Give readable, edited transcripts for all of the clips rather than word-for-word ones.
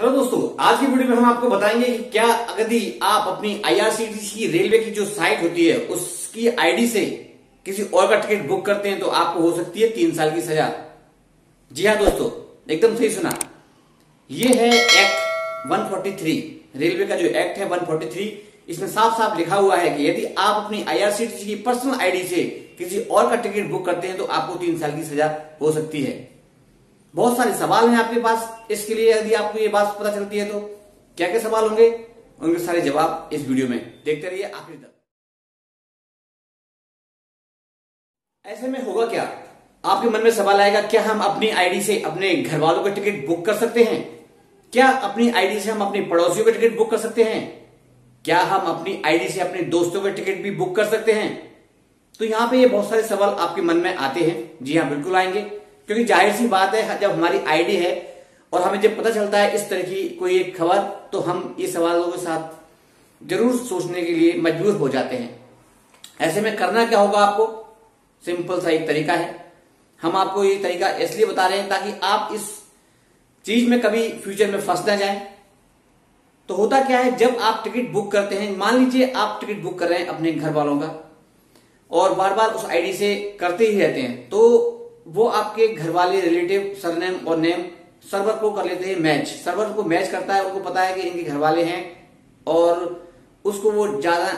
Hello दोस्तों, आज की वीडियो में हम आपको बताएंगे कि क्या यदि आप अपनी IRCTC की रेलवे की जो साइट होती है उसकी आईडी से किसी और का टिकट बुक करते हैं तो आपको हो सकती है 3 साल की सजा। जी हाँ दोस्तों, एकदम सही सुना। ये है एक्ट 143, रेलवे का जो एक्ट है 143, इसमें साफ साफ लिखा हुआ है कि यदि आप अपनी IRCTC की पर्सनल आईडी से किसी और का टिकट बुक करते हैं तो आपको 3 साल की सजा हो सकती है। बहुत सारे सवाल हैं आपके पास इसके लिए, यदि आपको ये बात पता चलती है तो क्या क्या सवाल होंगे उनके सारे जवाब इस वीडियो में देखते रहिए आखिर तक। ऐसे में होगा क्या, आपके मन में सवाल आएगा, क्या हम अपनी आईडी से अपने घर वालों का टिकट बुक कर सकते हैं? क्या अपनी आईडी से हम अपने पड़ोसियों का टिकट बुक कर सकते हैं? क्या हम अपनी आईडी से अपने दोस्तों का टिकट भी बुक कर सकते हैं? तो यहाँ पे ये बहुत सारे सवाल आपके मन में आते हैं। जी हाँ, बिल्कुल आएंगे, क्योंकि जाहिर सी बात है जब हमारी आईडी है और हमें जब पता चलता है इस तरह की कोई एक खबर तो हम इस सवालों के साथ जरूर सोचने के लिए मजबूर हो जाते हैं। ऐसे में करना क्या होगा, आपको सिंपल सा एक तरीका है। हम आपको ये तरीका इसलिए बता रहे हैं ताकि आप इस चीज में कभी फ्यूचर में फंस ना जाए। तो होता क्या है, जब आप टिकट बुक करते हैं, मान लीजिए आप टिकट बुक कर रहे हैं अपने घर वालों का और बार बार उस आईडी से करते ही रहते हैं, तो वो आपके घर वाले रिलेटिव सरनेम और नेम सर्वर को कर लेते हैं मैच। सर्वर को मैच करता है, उनको पता है कि इनके घर वाले हैं और उसको वो ज्यादा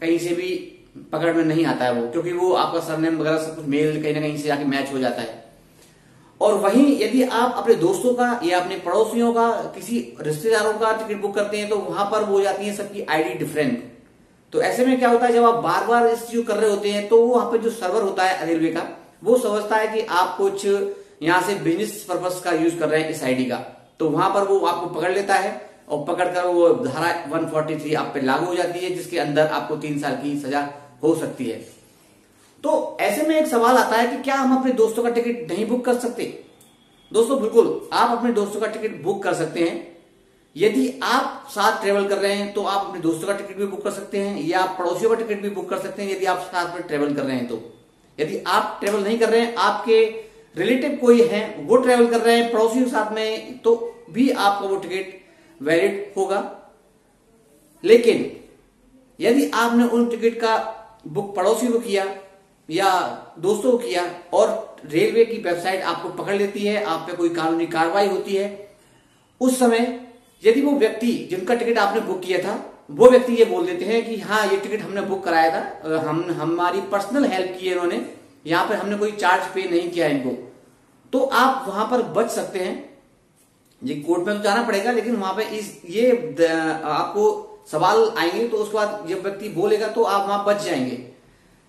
कहीं से भी पकड़ में नहीं आता है वो, क्योंकि वो आपका सरनेम वगैरह सब कुछ मेल कहीं ना कहीं से जाके मैच हो जाता है। और वहीं यदि आप अपने दोस्तों का या अपने पड़ोसियों का, किसी रिश्तेदारों का टिकट बुक करते हैं तो वहां पर वो हो जाती है सबकी आईडी डिफरेंट। तो ऐसे में क्या होता है, जब आप बार बार इस चीज कर रहे होते हैं तो वहां पर जो सर्वर होता है रेलवे का, वो समझता है कि आप कुछ यहां से बिजनेस पर्पस का यूज कर रहे हैं इस आईडी का, तो वहां पर वो आपको पकड़ लेता है और पकड़कर वो धारा 143 आप पे लागू हो जाती है, जिसके अंदर आपको 3 साल की सजा हो सकती है। तो ऐसे में एक सवाल आता है कि क्या हम अपने दोस्तों का टिकट नहीं बुक कर सकते? दोस्तों बिल्कुल, आप अपने दोस्तों का टिकट बुक कर सकते हैं। यदि आप साथ ट्रेवल कर रहे हैं तो आप अपने दोस्तों का टिकट भी बुक कर सकते हैं या आप पड़ोसियों का टिकट भी बुक कर सकते हैं यदि आप साथ में ट्रेवल कर रहे हैं। तो यदि आप ट्रेवल नहीं कर रहे हैं, आपके रिलेटिव कोई हैं वो ट्रेवल कर रहे हैं पड़ोसियों के साथ में, तो भी आपका वो टिकट वैलिड होगा। लेकिन यदि आपने उन टिकट का बुक पड़ोसियों को किया या दोस्तों को किया और रेलवे की वेबसाइट आपको पकड़ लेती है, आप पे कोई कानूनी कार्रवाई होती है, उस समय यदि वो व्यक्ति जिनका टिकट आपने बुक किया था वो व्यक्ति ये बोल देते हैं कि हाँ ये टिकट हमने बुक कराया था, हमारी पर्सनल हेल्प की है इन्होंने, यहाँ पर हमने कोई चार्ज पे नहीं किया इनको, तो आप वहां पर बच सकते हैं। ये कोर्ट में तो जाना पड़ेगा, लेकिन वहां पे ये आपको सवाल आएंगे तो उसके बाद जब व्यक्ति बोलेगा तो आप वहां बच जाएंगे।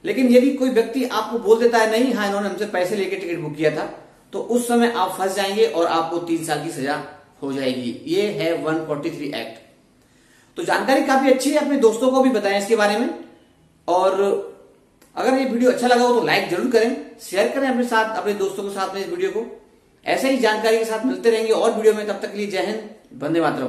लेकिन यदि कोई व्यक्ति आपको बोल देता है नहीं हाँ इन्होंने हमसे पैसे लेके टिकट बुक किया था, तो उस समय आप फंस जाएंगे और आपको 3 साल की सजा हो जाएगी। ये है 143 एक्ट। तो जानकारी काफी अच्छी है, अपने दोस्तों को भी बताएं इसके बारे में। और अगर ये वीडियो अच्छा लगा हो तो लाइक जरूर करें, शेयर करें अपने साथ, अपने दोस्तों के साथ में इस वीडियो को। ऐसे ही जानकारी के साथ मिलते रहेंगे और वीडियो में, तब तक के लिए जय हिंद, वंदे मातरम।